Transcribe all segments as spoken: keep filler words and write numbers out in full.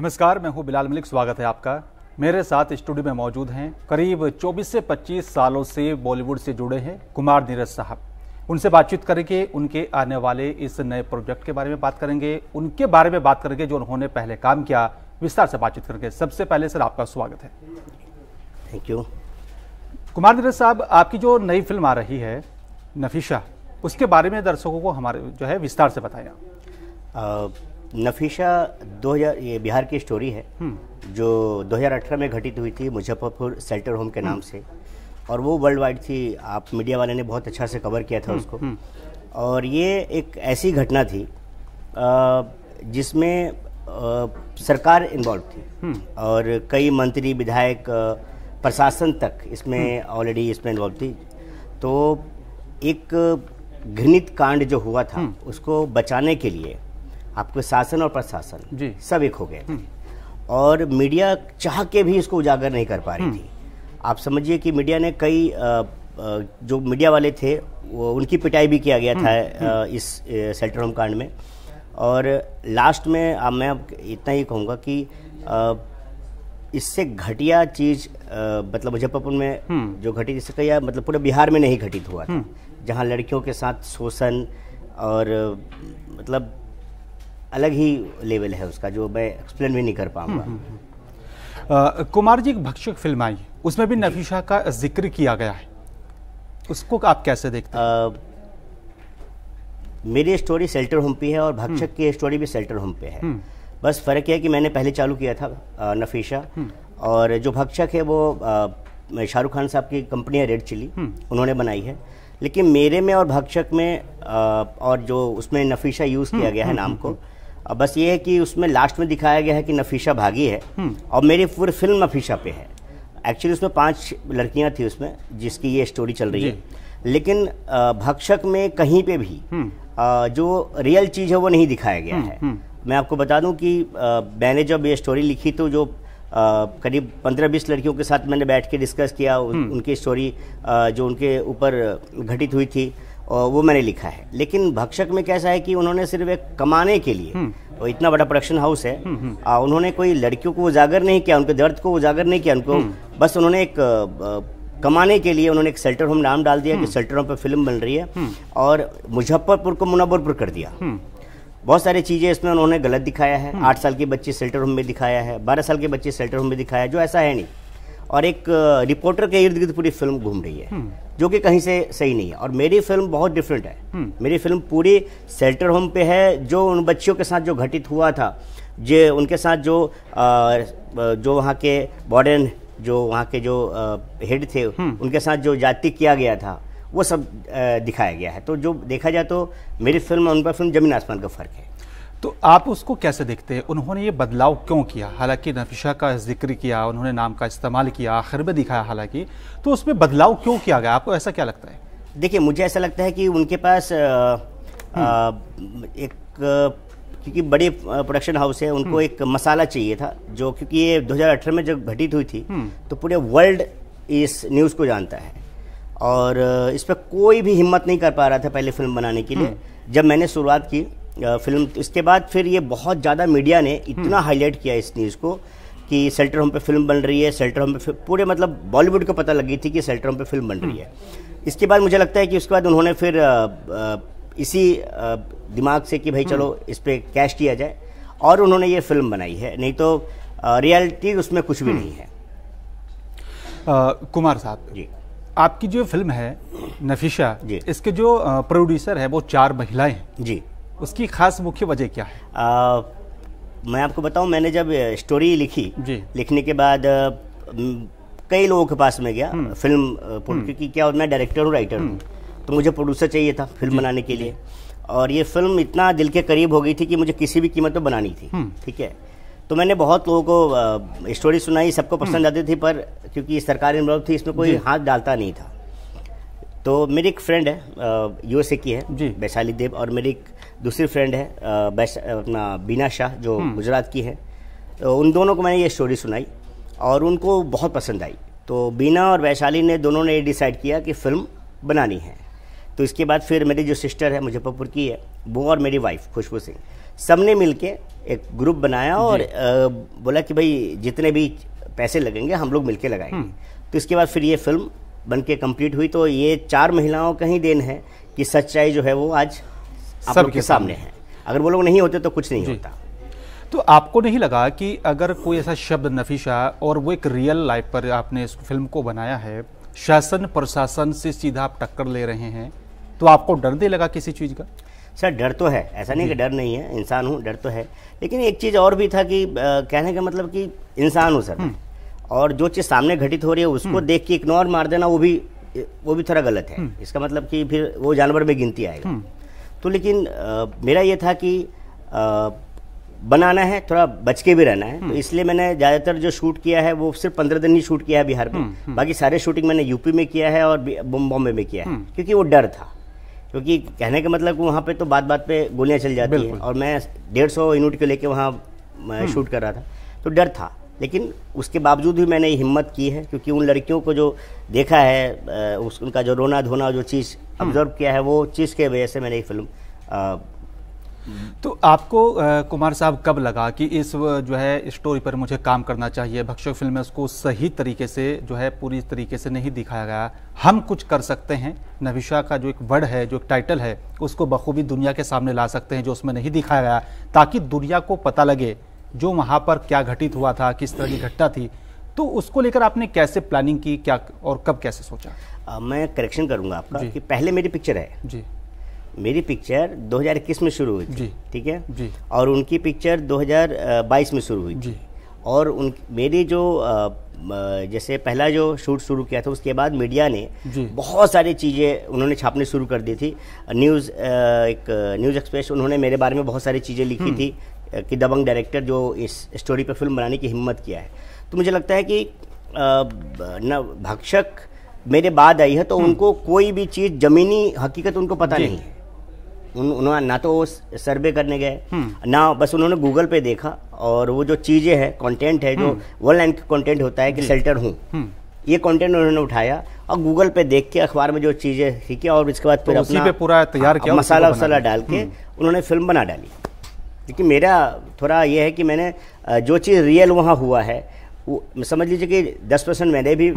नमस्कार, मैं हूं बिलाल मलिक। स्वागत है आपका। मेरे साथ स्टूडियो में मौजूद हैं करीब चौबीस से पच्चीस सालों से बॉलीवुड से जुड़े हैं कुमार नीरज साहब। उनसे बातचीत करके उनके आने वाले इस नए प्रोजेक्ट के बारे में बात करेंगे, उनके बारे में बात करेंगे जो उन्होंने पहले काम किया, विस्तार से बातचीत करेंगे। सबसे पहले सर आपका स्वागत है। Thank you. कुमार नीरज साहब, आपकी जो नई फिल्म आ रही है नफीसा, उसके बारे में दर्शकों को हमारे जो है विस्तार से बताया। नफीसा दो हज़ार ये बिहार की स्टोरी है जो दो हज़ार अठारह में घटित हुई थी मुजफ्फरपुर शेल्टर होम के नाम से, और वो वर्ल्ड वाइड थी। आप मीडिया वाले ने बहुत अच्छा से कवर किया था उसको। और ये एक ऐसी घटना थी जिसमें सरकार इन्वॉल्व थी और कई मंत्री, विधायक, प्रशासन तक इसमें ऑलरेडी इसमें इन्वॉल्व थी। तो एक घृणित कांड जो हुआ था उसको बचाने के लिए आपके शासन और प्रशासन सब एक हो गए थे, और मीडिया चाह के भी इसको उजागर नहीं कर पा रही थी। आप समझिए कि मीडिया ने कई आ, जो मीडिया वाले थे वो उनकी पिटाई भी किया गया था इस शेल्टर होम कांड में। और लास्ट में आ, मैं अब इतना ही कहूँगा कि आ, इससे घटिया चीज़ मतलब मुजफ्फरपुर में जो घटित, इससे कहीं मतलब पूरे बिहार में नहीं घटित हुआ था, जहाँ लड़कियों के साथ शोषण और मतलब अलग ही लेवल है उसका, जो मैं एक्सप्लेन भी नहीं कर पाऊंगा। कुमार जी, एक भक्षक फिल्म आई, उसमें भी नफीसा का जिक्र किया गया है, उसको आप कैसे देखते हैं? मेरी स्टोरी शेल्टर होम पे है और भक्षक की स्टोरी भी शेल्टर होम पे है। बस फर्क यह है कि मैंने पहले चालू किया था नफीसा, और जो भक्षक है वो शाहरुख खान साहब की कंपनी है रेड चिली, उन्होंने बनाई है। लेकिन मेरे में और भक्षक में आ, और जो उसमें नफीसा यूज़ किया गया है नाम को, बस ये है कि उसमें लास्ट में दिखाया गया है कि नफीसा भागी है और मेरी पूरी फिल्म नफीसा पे है। एक्चुअली उसमें पांच लड़कियां थी उसमें जिसकी ये स्टोरी चल रही है, लेकिन भक्षक में कहीं पे भी आ, जो रियल चीज़ है वो नहीं दिखाया गया है। मैं आपको बता दूं कि आ, मैंने जब ये स्टोरी लिखी तो जो आ, करीब पंद्रह बीस लड़कियों के साथ मैंने बैठ के डिस्कस किया, उन, उनकी स्टोरी आ, जो उनके ऊपर घटित हुई थी वो मैंने लिखा है। लेकिन भक्षक में कैसा है कि उन्होंने सिर्फ एक कमाने के लिए, वो इतना बड़ा प्रोडक्शन हाउस है, आ, उन्होंने कोई लड़कियों को उजागर नहीं किया, उनके दर्द को उजागर नहीं किया, उनको बस उन्होंने एक आ, कमाने के लिए उन्होंने एक शेल्टर होम नाम डाल दिया कि शेल्टर होम पर फिल्म बन रही है, और मुजफ्फरपुर को मुनव्वरपुर कर दिया। बहुत सारी चीज़ें इसमें उन्होंने गलत दिखाया है। आठ साल की बच्ची शेल्टर होम में दिखाया है, बारह साल की बच्ची शेल्टर होम में दिखाया है, जो ऐसा है नहीं। और एक रिपोर्टर के इर्द गिर्द पूरी फिल्म घूम रही है, जो कि कहीं से सही नहीं है। और मेरी फिल्म बहुत डिफरेंट है। मेरी फिल्म पूरी शेल्टर होम पे है, जो उन बच्चियों के साथ जो घटित हुआ था, जे उनके साथ जो आ, जो वहाँ के वार्डन, जो वहाँ के जो आ, हेड थे, उनके साथ जो जाति किया गया था, वो सब दिखाया गया है। तो जो देखा जाए तो मेरी फिल्म और उनका फिल्म जमीन आसमान का फ़र्क है। तो आप उसको कैसे देखते हैं, उन्होंने ये बदलाव क्यों किया? हालांकि नफीसा का जिक्र किया, उन्होंने नाम का इस्तेमाल किया, आखिर में दिखाया, हालांकि तो उसमें बदलाव क्यों किया गया, आपको ऐसा क्या लगता है? देखिए, मुझे ऐसा लगता है कि उनके पास आ, आ, एक क्योंकि बड़े प्रोडक्शन हाउस है, उनको एक मसाला चाहिए था, जो क्योंकि ये दो हज़ार अठारह में जब घटित हुई थी तो पूरे वर्ल्ड इस न्यूज़ को जानता है, और इस पर कोई भी हिम्मत नहीं कर पा रहा था पहले फिल्म बनाने के लिए। जब मैंने शुरुआत की फिल्म, इसके बाद फिर ये बहुत ज़्यादा मीडिया ने इतना हाईलाइट किया इस न्यूज़ को कि शेल्टर होम पे फिल्म बन रही है, शेल्टर होम पे पूरे मतलब बॉलीवुड को पता लगी थी कि शेल्टर होम पे फिल्म बन रही है। इसके बाद मुझे लगता है कि उसके बाद उन्होंने फिर इसी दिमाग से कि भाई चलो इस पर कैश किया जाए, और उन्होंने ये फिल्म बनाई है, नहीं तो रियलिटी उसमें कुछ भी नहीं है। कुमार साहब जी, आपकी जो फिल्म है नफीसा, इसके जो प्रोड्यूसर है वो चार महिलाएं हैं जी, उसकी खास मुख्य वजह क्या है? आ, मैं आपको बताऊं, मैंने जब स्टोरी लिखी जी, लिखने के बाद कई लोगों के पास में गया फिल्म, क्योंकि क्या मैं डायरेक्टर हूँ, राइटर हूँ, तो मुझे प्रोड्यूसर चाहिए था फिल्म बनाने के लिए। और ये फिल्म इतना दिल के करीब हो गई थी कि मुझे किसी भी कीमत पर बनानी थी। ठीक है, तो मैंने बहुत लोगों को स्टोरी सुनाई, सबको पसंद आती थी, पर क्योंकि सरकार इन्वॉल्व थी इसमें कोई हाथ डालता नहीं था। तो मेरी एक फ्रेंड है, यूएसए की है, वैशाली देव, और मेरी एक दूसरी फ्रेंड है अपना बीना शाह, जो गुजरात की है, तो उन दोनों को मैंने ये स्टोरी सुनाई और उनको बहुत पसंद आई। तो बीना और वैशाली ने दोनों ने ये डिसाइड किया कि फिल्म बनानी है। तो इसके बाद फिर मेरी जो सिस्टर है मुजफ्फरपुर की है, वो और मेरी वाइफ खुशबू सिंह, सब ने मिल के एक ग्रुप बनाया और बोला कि भाई जितने भी पैसे लगेंगे हम लोग मिलके लगाएंगे। तो इसके बाद फिर ये फिल्म बनके कंप्लीट हुई। तो ये चार महिलाओं का ही देन है कि सच्चाई जो है वो आज आप लोग के सामने है। अगर वो लोग नहीं होते तो कुछ नहीं होता। तो आपको नहीं लगा कि अगर कोई ऐसा शब्द नफीसा, और वो एक रियल लाइफ पर आपने इस फिल्म को बनाया है, शासन प्रशासन से सीधा आप टक्कर ले रहे हैं, तो आपको डर नहीं लगा किसी चीज़ का? सर डर तो है, ऐसा नहीं कि डर नहीं है, इंसान हूँ, डर तो है। लेकिन एक चीज़ और भी था कि आ, कहने का मतलब कि इंसान हूँ सर, और जो चीज़ सामने घटित हो रही है उसको देख के इग्नोर मार देना वो भी वो भी थोड़ा गलत है। इसका मतलब कि फिर वो जानवर में गिनती आएगा। तो लेकिन आ, मेरा ये था कि आ, बनाना है, थोड़ा बच के भी रहना है। तो इसलिए मैंने ज़्यादातर जो शूट किया है वो सिर्फ पंद्रह दिन ही शूट किया है बिहार में। बाकी सारे शूटिंग मैंने यूपी में किया है और बॉम्बे में किया है, क्योंकि वो डर था। क्योंकि कहने का मतलब वहाँ पे तो बात बात पे गोलियाँ चल जाती हैं, और मैं डेढ़ सौ यूनिट को लेके वहाँ शूट कर रहा था, तो डर था। लेकिन उसके बावजूद भी मैंने हिम्मत की है, क्योंकि उन लड़कियों को जो देखा है, उस उनका जो रोना धोना, जो चीज़ ऑब्जर्व किया है, वो चीज़ के वजह से मैंने ये फिल्म। तो आपको आ, कुमार साहब कब लगा कि इस जो है स्टोरी पर मुझे काम करना चाहिए? भक्षक फिल्म में उसको सही तरीके से जो है पूरी तरीके से नहीं दिखाया गया। हम कुछ कर सकते हैं, नफीसा का जो एक वर्ड है, जो एक टाइटल है, उसको बखूबी दुनिया के सामने ला सकते हैं, जो उसमें नहीं दिखाया गया, ताकि दुनिया को पता लगे जो वहाँ पर क्या घटित हुआ था, किस तरह की घटना थी। तो उसको लेकर आपने कैसे प्लानिंग की, क्या और कब कैसे सोचा? आ, मैं करेक्शन करूँगा आपका कि पहले मेरी पिक्चर है जी। मेरी पिक्चर दो हज़ार इक्कीस में शुरू हुई थी, ठीक है जी, और उनकी पिक्चर दो हज़ार बाईस में शुरू हुई थी। और उन मेरी जो जैसे पहला जो शूट शुरू किया था, उसके बाद मीडिया ने बहुत सारी चीज़ें उन्होंने छापने शुरू कर दी थी। न्यूज़ एक न्यूज़ एक्सप्रेस, उन्होंने मेरे बारे में बहुत सारी चीज़ें लिखी थी कि दबंग डायरेक्टर जो इस स्टोरी पर फिल्म बनाने की हिम्मत किया है। तो मुझे लगता है कि न भक्षक मेरे बाद आई है, तो उनको कोई भी चीज़, ज़मीनी हकीकत उनको पता नहीं है। उन उन्होंने ना तो वो सर्वे करने गए, ना बस उन्होंने गूगल पे देखा, और वो जो चीज़ें हैं, कंटेंट है, जो वन लाइन कंटेंट होता है कि शेल्टर हूँ, ये कंटेंट उन्होंने उठाया और गूगल पे देख के अखबार में जो चीज़ें ठीक है, और इसके बाद फिर उसी पे पूरा तैयार किया, मसाला वसाला डाल के उन्होंने फिल्म बना डाली। क्योंकि मेरा थोड़ा ये है कि मैंने जो चीज़ रियल वहाँ हुआ है, समझ लीजिए कि दस परसेंट मैंने भी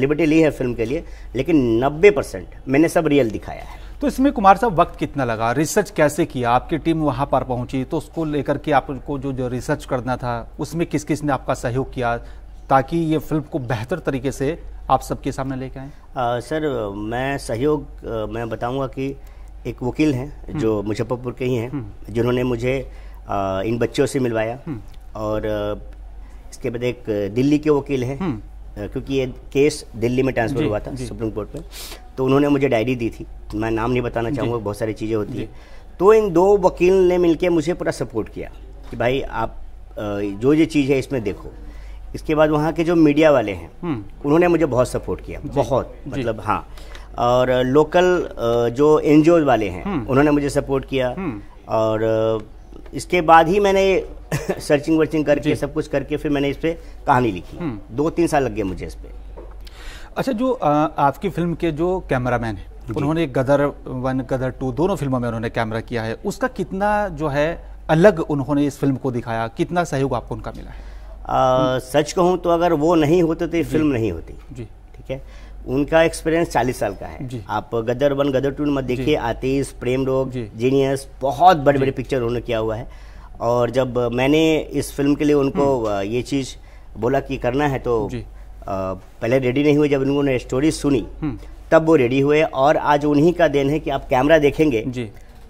लिबर्टी ली है फिल्म के लिए, लेकिन नब्बे परसेंट मैंने सब रियल दिखाया है। तो इसमें कुमार साहब वक्त कितना लगा, रिसर्च कैसे किया, आपकी टीम वहाँ पर पहुँची, तो उसको लेकर के आपको जो, जो रिसर्च करना था उसमें किस किस ने आपका सहयोग किया, ताकि ये फिल्म को बेहतर तरीके से आप सबके सामने लेके आए? सर मैं सहयोग मैं बताऊँगा कि एक वकील हैं जो मुजफ्फरपुर के ही हैं, जिन्होंने मुझे आ, इन बच्चों से मिलवाया। और इसके बाद एक दिल्ली के वकील हैं, क्योंकि ये केस दिल्ली में ट्रांसफर हुआ था सुप्रीम कोर्ट में, तो उन्होंने मुझे डायरी दी थी। मैं नाम नहीं बताना चाहूँगा, बहुत सारी चीज़ें होती है। तो इन दो वकील ने मिलकर मुझे पूरा सपोर्ट किया कि भाई आप जो ये चीज़ है इसमें देखो। इसके बाद वहाँ के जो मीडिया वाले हैं उन्होंने मुझे बहुत सपोर्ट किया, बहुत मतलब हाँ। और लोकल जो एन जी ओ वाले हैं उन्होंने मुझे सपोर्ट किया। और इसके बाद ही मैंने सर्चिंग वर्चिंग करके सब कुछ करके फिर मैंने इस पर कहानी लिखी। दो तीन साल लग गए मुझे इस पर। अच्छा, जो आ, आपकी फिल्म के जो कैमरामैन है उन्होंने गदर वन गदर टू दोनों फिल्मों में उन्होंने कैमरा किया है, उसका कितना जो है अलग उन्होंने इस फिल्म को दिखाया, कितना सहयोग आपको उनका मिला है? आ, सच कहूँ तो अगर वो नहीं होते तो ये फिल्म नहीं होती जी, ठीक है। उनका एक्सपीरियंस चालीस साल का है। आप गदर वन गदर टू मत देखिए, आतिश, प्रेम रोग, जीनियस, बहुत बड़े बड़े पिक्चर उन्होंने किया हुआ है। और जब मैंने इस फिल्म के लिए उनको ये चीज़ बोला कि करना है, तो पहले रेडी नहीं हुए। जब उन्होंने स्टोरी सुनी तब वो रेडी हुए। और आज उन्हीं का देन है कि आप कैमरा देखेंगे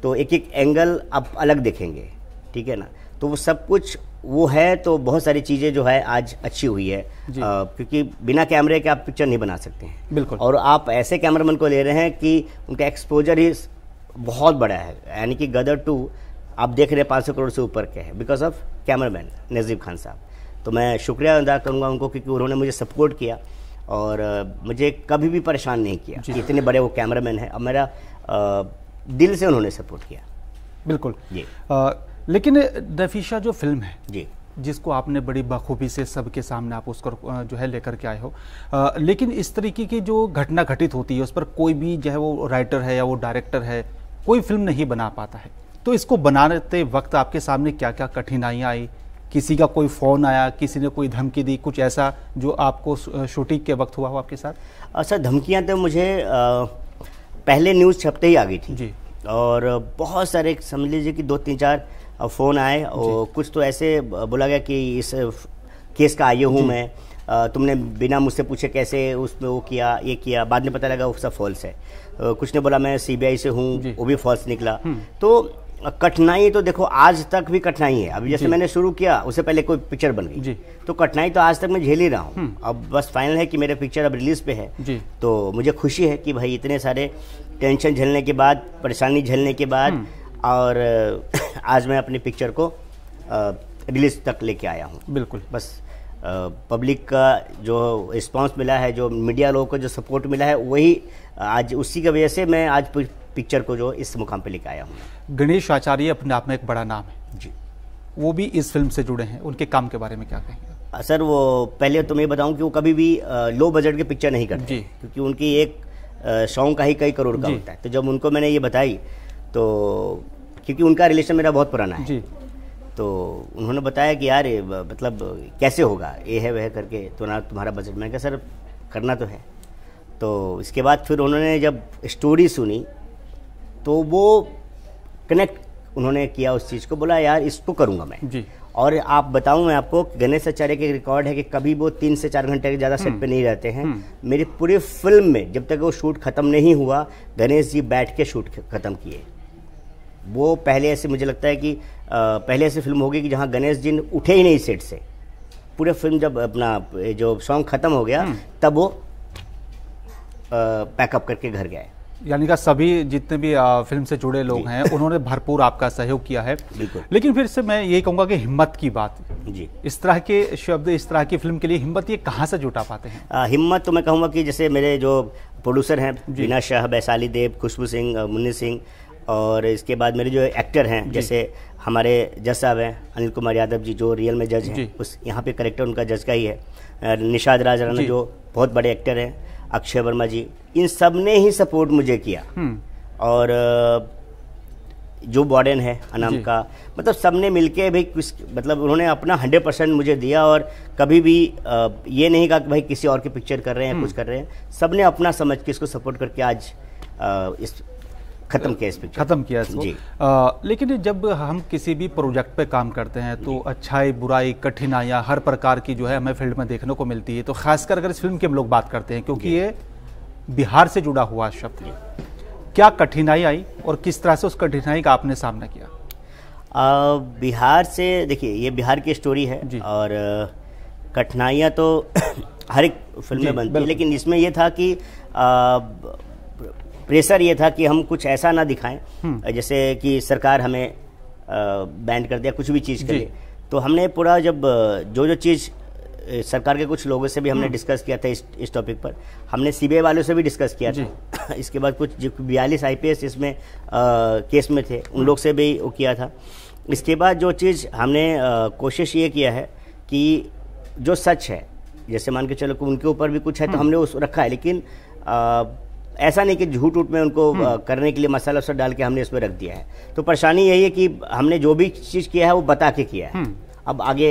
तो एक एक एंगल आप अलग देखेंगे, ठीक है ना। तो वो सब कुछ वो है। तो बहुत सारी चीज़ें जो है आज अच्छी हुई है, आ, क्योंकि बिना कैमरे के आप पिक्चर नहीं बना सकते हैं। बिल्कुल। और आप ऐसे कैमरामैन को ले रहे हैं कि उनका एक्सपोजर ही बहुत बड़ा है। यानी कि गदर टू आप देख रहे हैं पाँच सौ करोड़ से ऊपर के हैं, because of cameraman Najeeb Khan साहब। तो मैं शुक्रिया अदा करूँगा उनको, क्योंकि उन्होंने मुझे सपोर्ट किया और मुझे कभी भी परेशान नहीं किया। इतने बड़े वो कैमरामैन हैं और मेरा दिल से उन्होंने सपोर्ट किया। बिल्कुल जी। लेकिन नफीसा जो फिल्म है जी, जिसको आपने बड़ी बखूबी से सबके सामने आप उसको जो है लेकर के आए हो, आ, लेकिन इस तरीके की जो घटना घटित होती है उस पर कोई भी जो है वो राइटर है या वो डायरेक्टर है कोई फिल्म नहीं बना पाता है। तो इसको बनाते वक्त आपके सामने क्या क्या कठिनाइयाँ आई? किसी का कोई फ़ोन आया, किसी ने कोई धमकी दी, कुछ ऐसा जो आपको शूटिंग के वक्त हुआ हो आपके साथ? सर धमकियाँ तो मुझे आ, पहले न्यूज़ छपते ही आ गई थी जी, और बहुत सारे समझ लीजिए कि दो तीन चार फ़ोन आए, और कुछ तो ऐसे बोला गया कि इस केस का आया हूँ मैं, आ, तुमने बिना मुझसे पूछे कैसे उसमें वो किया ये किया, बाद में पता लगा वो सब फॉल्स है। आ, कुछ ने बोला मैं सीबीआई से हूँ, वो भी फॉल्स निकला। तो कठिनाई तो देखो आज तक भी कठिनाई है। अभी जैसे मैंने शुरू किया उससे पहले कोई पिक्चर बन गई, तो कठिनाई तो आज तक मैं झेल ही रहा हूँ। अब बस फाइनल है कि मेरे पिक्चर अब रिलीज पे है, तो मुझे खुशी है कि भाई इतने सारे टेंशन झेलने के बाद, परेशानी झेलने के बाद, और आज मैं अपनी पिक्चर को रिलीज तक लेके आया हूँ। बिल्कुल, बस पब्लिक का जो रिस्पांस मिला है, जो मीडिया लोगों को जो सपोर्ट मिला है, वही आज उसी की वजह से मैं आज पिक्चर को जो इस मुकाम पे लेके आया हूँ। गणेश आचार्य अपने आप में एक बड़ा नाम है जी, वो भी इस फिल्म से जुड़े हैं, उनके काम के बारे में क्या कहेंगे? सर वो पहले तो मैं बताऊँ कि वो कभी भी लो बजट के पिक्चर नहीं करते, क्योंकि उनकी एक सॉन्ग का ही कई करोड़ का होता है। तो जब उनको मैंने ये बताई, तो क्योंकि उनका रिलेशन मेरा बहुत पुराना है, तो उन्होंने बताया कि यार मतलब कैसे होगा, ये है वह करके, तो ना तुम्हारा बजट। मैंने कहा सर करना तो है। तो इसके बाद फिर उन्होंने जब स्टोरी सुनी तो वो कनेक्ट उन्होंने किया उस चीज़ को, बोला यार इसको करूँगा मैं जी। और आप बताऊँ मैं आपको, गणेश आचार्य के रिकॉर्ड है कि कभी वो तीन से चार घंटे के ज़्यादा सेट पे नहीं रहते हैं। मेरी पूरी फिल्म में जब तक वो शूट ख़त्म नहीं हुआ, गणेश जी बैठ के शूट ख़त्म किए। वो पहले ऐसे मुझे लगता है कि आ, पहले ऐसी फिल्म होगी कि जहाँ गणेश जी उठे ही नहीं सेट से। पूरे फिल्म जब अपना जो सॉन्ग ख़त्म हो गया तब वो पैकअप करके घर गए। यानी कि सभी जितने भी आ, फिल्म से जुड़े लोग हैं उन्होंने भरपूर आपका सहयोग किया है। लेकिन फिर से मैं ये कहूँगा कि हिम्मत की बात जी, इस तरह के शब्द, इस तरह की फिल्म के लिए हिम्मत ये कहाँ से जुटा पाते हैं? आ, हिम्मत तो मैं कहूँगा कि जैसे मेरे जो प्रोड्यूसर हैं बीना शाह, वैशाली देव, खुशबू सिंह, मुन्नी सिंह, और इसके बाद मेरे जो एक्टर हैं जैसे हमारे जज साहब हैं अनिल कुमार यादव जी, जो रियल में जज हैं, उस यहाँ पे करेक्टर उनका जज का ही है। निषाद राज राणा जो बहुत बड़े एक्टर हैं, अक्षय वर्मा जी, इन सब ने ही सपोर्ट मुझे किया। और जो बॉर्डन है अनाम का, मतलब सब ने मिल के भाई कुछ, मतलब उन्होंने अपना हंड्रेड परसेंट मुझे दिया। और कभी भी ये नहीं कहा कि भाई किसी और की पिक्चर कर रहे हैं, कुछ कर रहे हैं। सब ने अपना समझ के इसको सपोर्ट करके आज इस खत्म किया इस पिक्चर खत्म किया इसको। आ, लेकिन जब हम किसी भी प्रोजेक्ट पे काम करते हैं तो अच्छाई बुराई कठिनाइयाँ हर प्रकार की जो है हमें फील्ड में देखने को मिलती है। तो खासकर अगर इस फिल्म की हम लोग बात करते हैं, क्योंकि ये बिहार से जुड़ा हुआ शब्द है, क्या कठिनाई आई और किस तरह से उस कठिनाई का आपने सामना किया? आ, बिहार से देखिए, ये बिहार की स्टोरी है और कठिनाइयाँ तो हर एक फिल्म में बनती है। लेकिन इसमें यह था कि प्रेशर ये था कि हम कुछ ऐसा ना दिखाएं जैसे कि सरकार हमें बैंड कर दिया कुछ भी चीज़ के लिए। तो हमने पूरा जब जो जो चीज़ सरकार के कुछ लोगों से भी हमने डिस्कस किया था, इस इस टॉपिक पर हमने सीबीआई वालों से भी डिस्कस किया था। इसके बाद कुछ जो बयालीस आईपीएस इसमें आ, केस में थे, उन लोग से भी वो किया था। इसके बाद जो चीज़ हमने आ, कोशिश ये किया है कि जो सच है, जैसे मान के चलो कि उनके ऊपर भी कुछ है तो हमने उस रखा है, लेकिन ऐसा नहीं कि झूठ उठ में उनको करने के लिए मसाला वसा डाल के हमने इसमें रख दिया है। तो परेशानी यही है कि हमने जो भी चीज़ किया है वो बता के किया है। अब आगे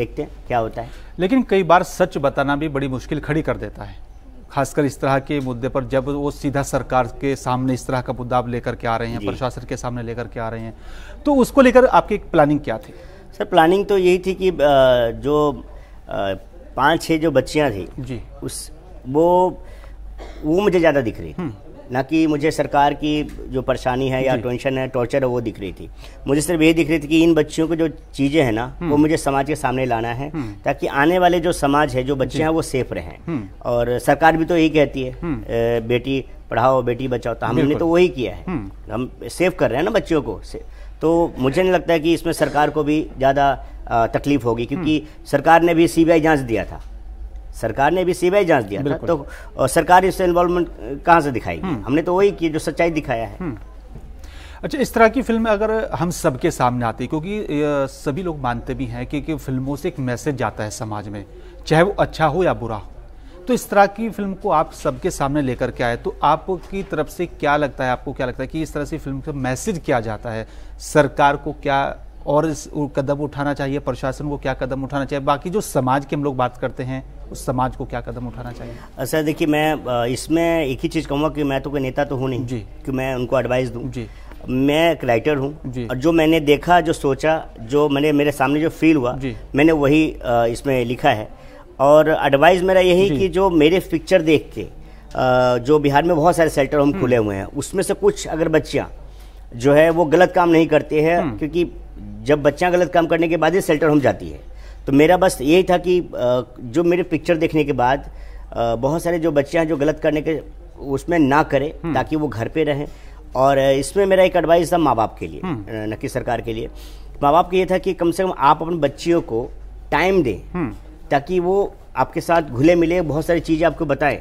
देखते हैं क्या होता है। लेकिन कई बार सच बताना भी बड़ी मुश्किल खड़ी कर देता है, खासकर इस तरह के मुद्दे पर जब वो सीधा सरकार के सामने इस तरह का मुद्दा आप लेकर के आ रहे हैं, प्रशासन के सामने लेकर के आ रहे हैं। तो उसको लेकर आपकी प्लानिंग क्या थी? सर प्लानिंग तो यही थी कि जो पाँच छः जो बच्चियाँ थी जी, उस वो वो मुझे ज़्यादा दिख रही थी, ना कि मुझे सरकार की जो परेशानी है या टेंशन है, टॉर्चर है, वो दिख रही थी। मुझे सिर्फ ये दिख रही थी कि इन बच्चियों को जो चीज़ें हैं ना, वो मुझे समाज के सामने लाना है, ताकि आने वाले जो समाज है, जो बच्चे हैं, वो सेफ रहें। और सरकार भी तो यही कहती है बेटी पढ़ाओ बेटी बचाओ, तो हमने तो वही किया है, हम सेफ कर रहे हैं ना बच्चियों को। तो मुझे नहीं लगता है कि इसमें सरकार को भी ज़्यादा तकलीफ होगी, क्योंकि सरकार ने भी सीबीआई जाँच दिया था, सरकार ने भी सीबीआई जांच दिया था। तो सरकार इससे इन्वॉल्वमेंट कहाँ से दिखाएगी? हमने तो वही की जो सच्चाई दिखाया है। अच्छा, इस तरह की फिल्म अगर हम सबके सामने आती, क्योंकि सभी लोग मानते भी हैं कि, कि फिल्मों से एक मैसेज जाता है समाज में, चाहे वो अच्छा हो या बुरा हो। तो इस तरह की फिल्म को आप सबके सामने लेकर के आए, तो आपकी तरफ से क्या लगता है, आपको क्या लगता है कि इस तरह से फिल्म का मैसेज क्या जाता है, सरकार को क्या और इस कदम उठाना चाहिए, प्रशासन को क्या कदम उठाना चाहिए, बाकी जो समाज की हम लोग बात करते हैं उस समाज को क्या कदम उठाना चाहिए? सर देखिए, मैं इसमें एक ही चीज़ कहूँगा कि मैं तो कोई नेता तो हूँ नहीं जी कि मैं उनको एडवाइस दूँ जी, मैं एक राइटर हूँ और जो मैंने देखा, जो सोचा, जो मैंने मेरे सामने जो फील हुआ मैंने वही इसमें लिखा है। और एडवाइस मेरा यही कि जो मेरे पिक्चर देख के, जो बिहार में बहुत सारे शेल्टर होम खुले हुए हैं उसमें से कुछ अगर बच्चियाँ जो है वो गलत काम नहीं करते हैं, क्योंकि जब बच्चियाँ गलत काम करने के बाद ही शेल्टर होम जाती है, तो मेरा बस यही था कि जो मेरे पिक्चर देखने के बाद बहुत सारे जो बच्चियाँ जो गलत करने के उसमें ना करें, ताकि वो घर पे रहें। और इसमें मेरा एक एडवाइस था माँ बाप के लिए, न कि सरकार के लिए, माँ बाप के ये था कि कम से कम आप अपने बच्चियों को टाइम दें, ताकि वो आपके साथ घुले मिले, बहुत सारी चीज़ें आपको बताएं,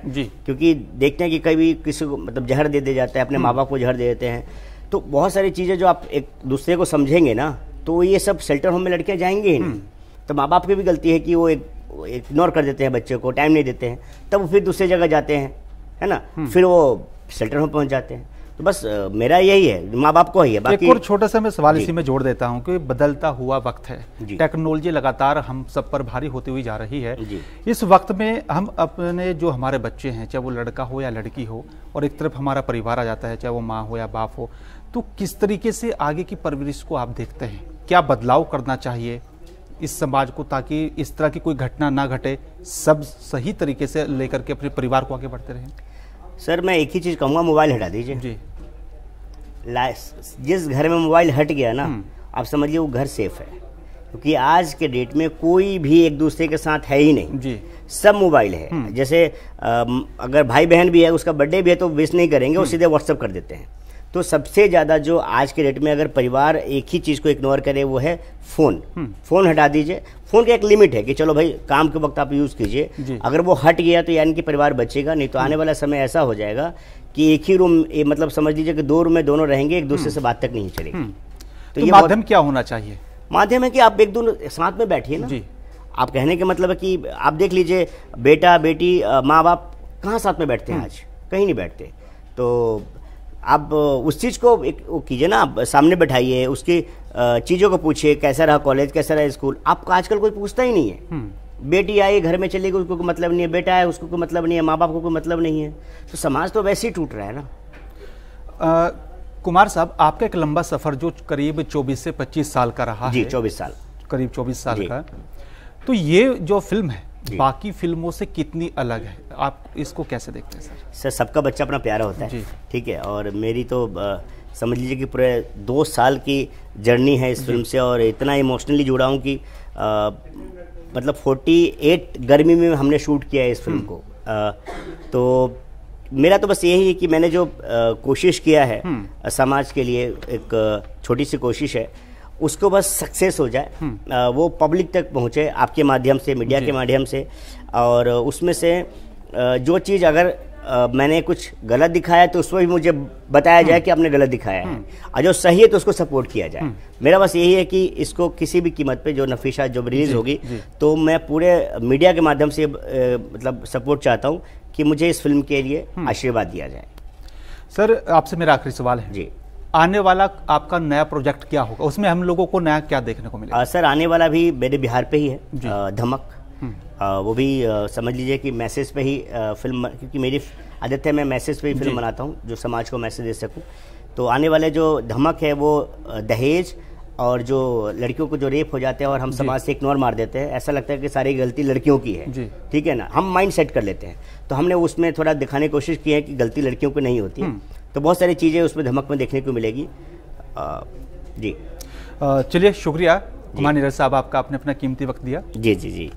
क्योंकि देखते हैं कि कभी किसी को मतलब जहर दे दिया जाता है, अपने माँ बाप को जहर दे देते हैं, तो बहुत सारी चीज़ें जो आप एक दूसरे को समझेंगे ना, तो ये सब शेल्टर होम में लड़कियाँ जाएंगे ही नहीं। तो माँ बाप की भी गलती है कि वो एक इग्नोर कर देते हैं, बच्चे को टाइम नहीं देते हैं, तब वो फिर दूसरी जगह जाते हैं, है ना, फिर वो शेल्टर होम पहुँच जाते हैं। तो बस मेरा यही है, माँ बाप को ही है। बाकी एक और छोटा सा मैं सवाल इसी में जोड़ देता हूँ कि बदलता हुआ वक्त है, टेक्नोलॉजी लगातार हम सब पर भारी होती हुई जा रही है, इस वक्त में हम अपने जो हमारे बच्चे हैं, चाहे वो लड़का हो या लड़की हो, और एक तरफ हमारा परिवार आ जाता है, चाहे वो माँ हो या बाप हो, तो किस तरीके से आगे की परवरिश को आप देखते हैं, क्या बदलाव करना चाहिए इस समाज को, ताकि इस तरह की कोई घटना ना घटे, सब सही तरीके से लेकर के अपने परिवार को आगे बढ़ते रहें? सर मैं एक ही चीज़ कहूँगा, मोबाइल हटा दीजिए जी। जिस घर में मोबाइल हट गया ना, आप समझिए वो घर सेफ है, क्योंकि आज के डेट में कोई भी एक दूसरे के साथ है ही नहीं जी, सब मोबाइल है। जैसे अगर भाई बहन भी है, उसका बर्थडे भी है, तो विश नहीं करेंगे, वो सीधे व्हाट्सअप कर देते हैं। तो सबसे ज़्यादा जो आज के डेट में अगर परिवार एक ही चीज़ को इग्नोर करे वो है फ़ोन। फ़ोन हटा दीजिए, फ़ोन का एक लिमिट है कि चलो भाई काम के वक्त आप यूज़ कीजिए, अगर वो हट गया तो यानी कि परिवार बचेगा, नहीं तो आने वाला समय ऐसा हो जाएगा कि एक ही रूम, मतलब समझ लीजिए कि दो रूम में दोनों रहेंगे, एक दूसरे से बात तक नहीं चलेगी। तो, तो ये माध्यम क्या होना चाहिए? माध्यम है कि आप एक दोनों साथ में बैठिए ना। आप कहने के मतलब है कि आप देख लीजिए बेटा बेटी माँ बाप कहाँ साथ में बैठते हैं, आज कहीं नहीं बैठते। तो आप उस चीज़ को एक वो कीजिए ना, आप सामने बैठाइए, उसकी चीज़ों को पूछिए, कैसा रहा कॉलेज, कैसा रहा स्कूल। आपको आजकल कोई पूछता ही नहीं है, बेटी आई घर में चली गई, उसको कोई मतलब नहीं है, बेटा आया उसको कोई मतलब नहीं है, माँ बाप को कोई मतलब नहीं है, तो समाज तो वैसे ही टूट रहा है ना। आ, कुमार साहब, आपका एक लंबा सफ़र जो करीब चौबीस से पच्चीस साल का रहा जी, है चौबीस साल, करीब चौबीस साल का, तो ये जो फिल्म है बाकी फिल्मों से कितनी अलग है, आप इसको कैसे देखते हैं? सर सर सबका बच्चा अपना प्यारा होता है, ठीक है, और मेरी तो समझ लीजिए कि पूरे दो साल की जर्नी है इस फिल्म से, और इतना इमोशनली जुड़ा हूँ कि आ, मतलब अड़तालीस गर्मी में हमने शूट किया है इस फिल्म को। आ, तो मेरा तो बस यही है कि मैंने जो आ, कोशिश किया है समाज के लिए, एक छोटी सी कोशिश है, उसको बस सक्सेस हो जाए, वो पब्लिक तक पहुंचे आपके माध्यम से, मीडिया के माध्यम से। और उसमें से जो चीज़ अगर मैंने कुछ गलत दिखाया तो उसमें भी मुझे बताया जाए कि आपने गलत दिखाया है, और जो सही है तो उसको सपोर्ट किया जाए। मेरा बस यही है कि इसको किसी भी कीमत पे, जो नफीसा जब रिलीज़ होगी तो मैं पूरे मीडिया के माध्यम से मतलब सपोर्ट चाहता हूँ कि मुझे इस फिल्म के लिए आशीर्वाद दिया जाए। सर आपसे मेरा आखिरी सवाल है जी, आने वाला आपका नया प्रोजेक्ट क्या होगा, उसमें हम लोगों को नया क्या देखने को मिलेगा? सर आने वाला भी मेरे बिहार पे ही है, धमक, वो भी समझ लीजिए कि मैसेज पे ही फिल्म, क्योंकि मेरी आदत है मैं मैसेज पे ही फिल्म बनाता हूँ जो समाज को मैसेज दे सकूँ। तो आने वाले जो धमक है वो दहेज और जो लड़कियों को जो रेप हो जाते हैं और हम समाज से इग्नोर मार देते हैं, ऐसा लगता है कि सारी गलती लड़कियों की है, ठीक है ना, हम माइंड सेट कर लेते हैं। तो हमने उसमें थोड़ा दिखाने की कोशिश की है कि गलती लड़कियों को नहीं होती है, तो बहुत सारी चीज़ें उसमें धमक में देखने को मिलेगी आ, जी। चलिए शुक्रिया कुमार नीरज साहब, आपका आपने अपना कीमती वक्त दिया जी। जी जी,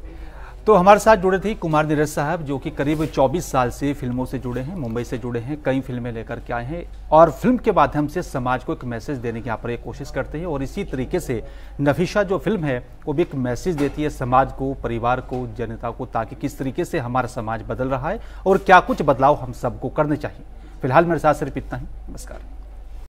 तो हमारे साथ जुड़े थे कुमार नीरज साहब जो कि करीब चौबीस साल से फिल्मों से जुड़े हैं, मुंबई से जुड़े हैं, कई फिल्में लेकर के आए हैं और फिल्म के माध्यम से समाज को एक मैसेज देने की यहाँ पर एक कोशिश करते हैं। और इसी तरीके से नफीसा जो फिल्म है वो भी एक मैसेज देती है समाज को, परिवार को, जनता को, ताकि किस तरीके से हमारा समाज बदल रहा है और क्या कुछ बदलाव हम सबको करने चाहिए। फिलहाल मेरे साथ सिर्फ इतना ही, नमस्कार।